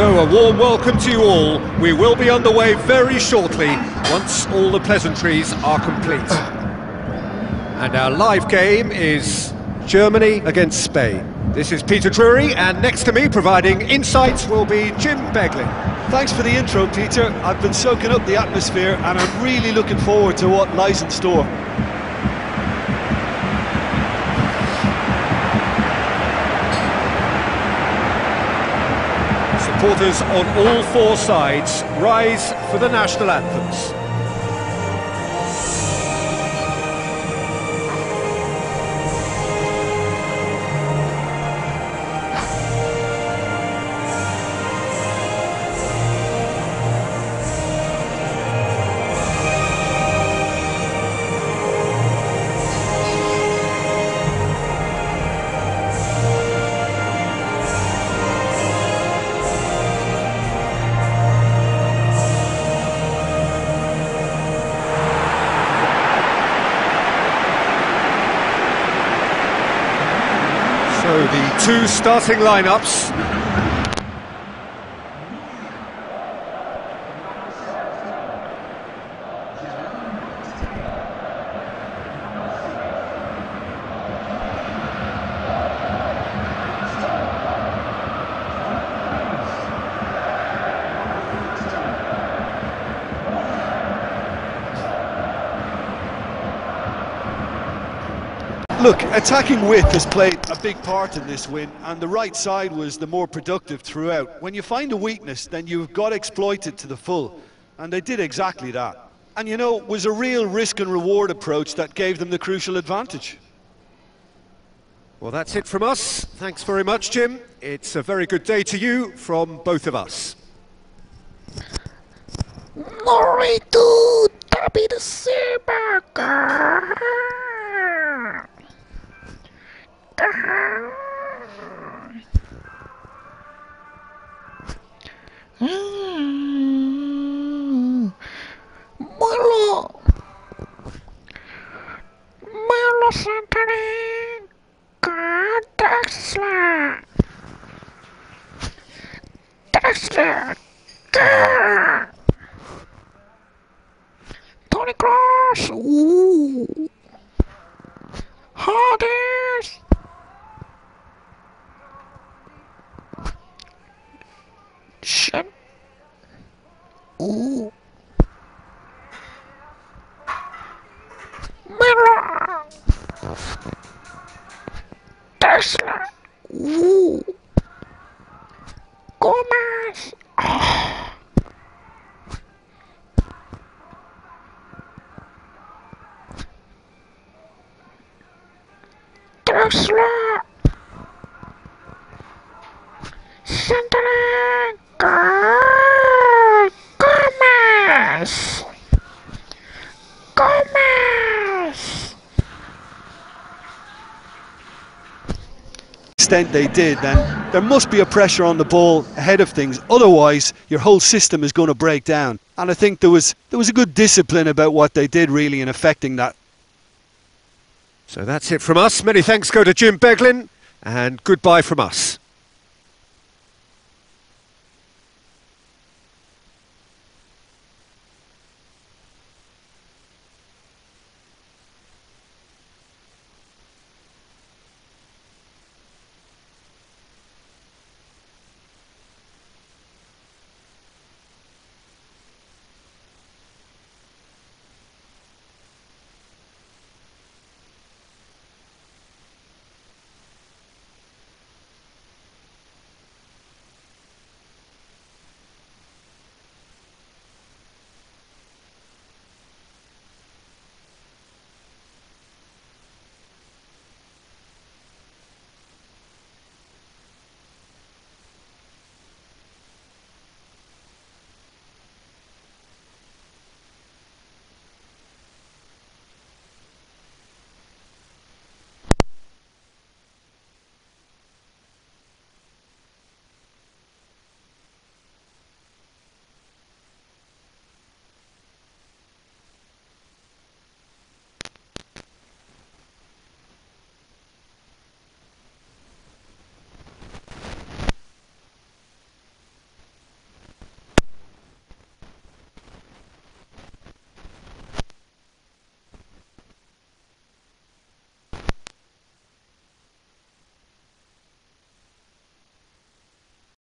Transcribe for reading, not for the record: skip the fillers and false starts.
So a warm welcome to you all. We will be underway very shortly once all the pleasantries are complete. And our live game is Germany against Spain. This is Peter Drury, and next to me providing insights will be Jim Begley. Thanks for the intro, Peter. I've been soaking up the atmosphere and I'm really looking forward to what lies in store. Supporters on all four sides rise for the national anthems. The two starting lineups. Look, attacking width has played a big part in this win, and the right side was the more productive throughout. When you find a weakness, then you've got to exploit it to the full, and they did exactly that. And you know, it was a real risk and reward approach that gave them the crucial advantage. Well, that's it from us. Thanks very much, Jim. It's a very good day to you from both of us. Tony Cross. Ooh. Hardest. Shit. Ooh. Mirror. Tesla. Ooh. Gomez. Oh. Tesla. Centering. Gomez. Gomez. Extent they did, then there must be a pressure on the ball ahead of things, otherwise your whole system is going to break down. And I think there was a good discipline about what they did really in affecting that. So that's it from us. Many thanks go to Jim Beglin, and goodbye from us.